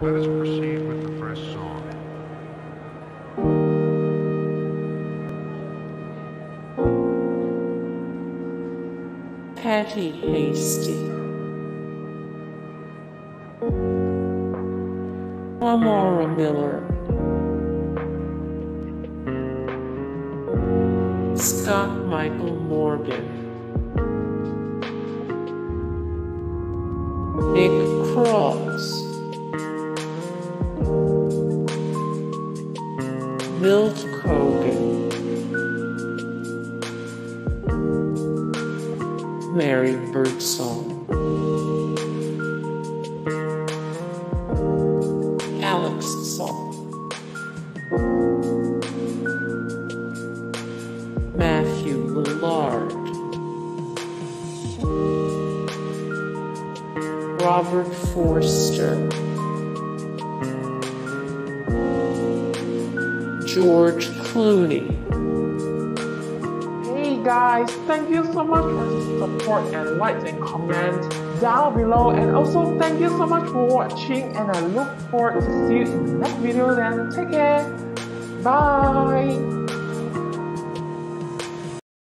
Let us proceed with the first song. Patti Hastie, Amara Miller, Scott Michael Morgan, Nick Krause, Milt Kogan, Mary Birdsong, Matthew Lillard, Robert Forster, George Clooney. Hey guys, thank you so much for the support and likes and comments down below, and also thank you so much for watching, and I look forward to see you in the next video. Then take care, bye.